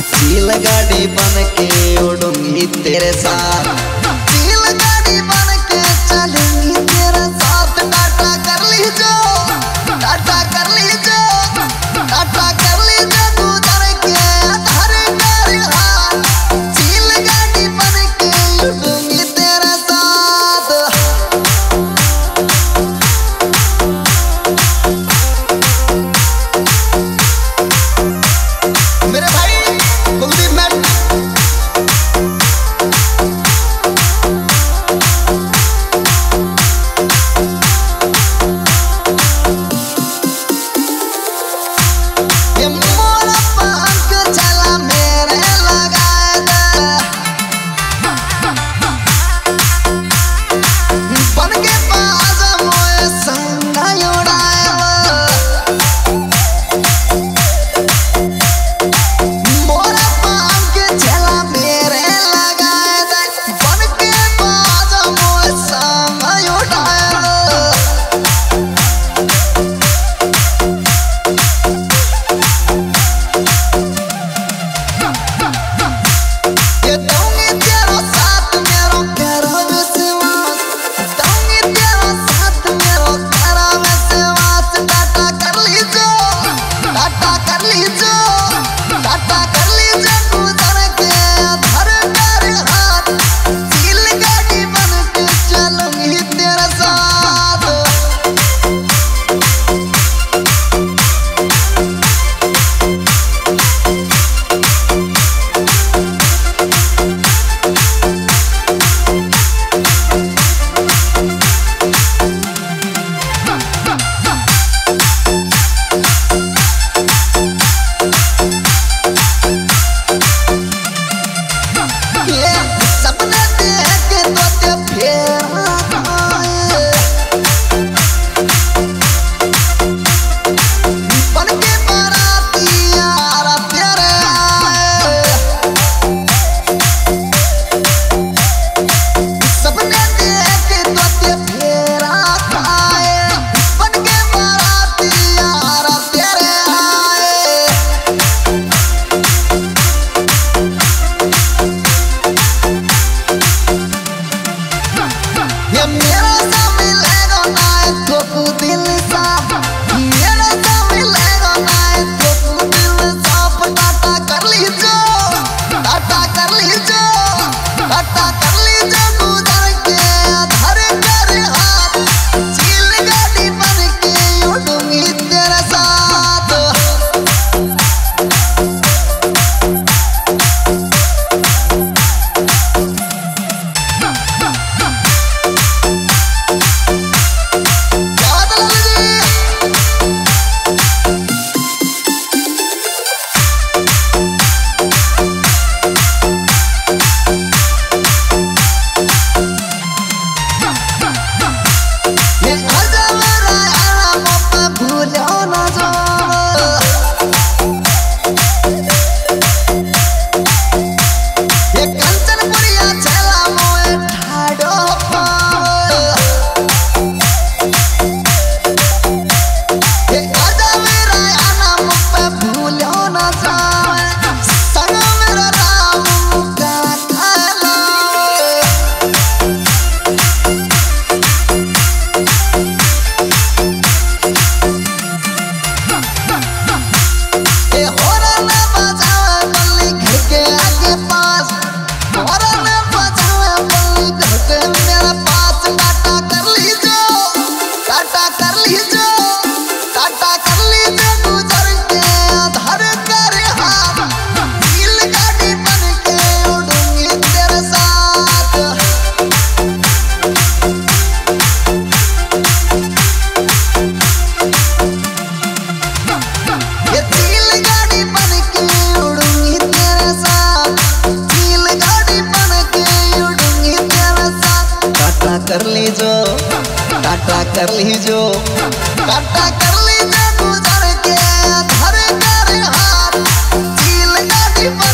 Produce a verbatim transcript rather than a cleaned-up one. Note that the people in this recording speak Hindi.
चीलगाड़ी बनके उड़ूंगी तेरे साथ, चीलगाड़ी बनके चलेंगी तेरे साथ। टाटा कर लीजो, टाटा कर लीजो, टाटा कर लीजो गुजर के आधार कर। हाँ, चीलगाड़ी बनके उड़ूंगी तेरे साथ। मेरे भाई कर लीजो, टाटा कर लीजो, टाटा कर लीजो गुजर के आधार कर। हाँ, चीलगाड़ी।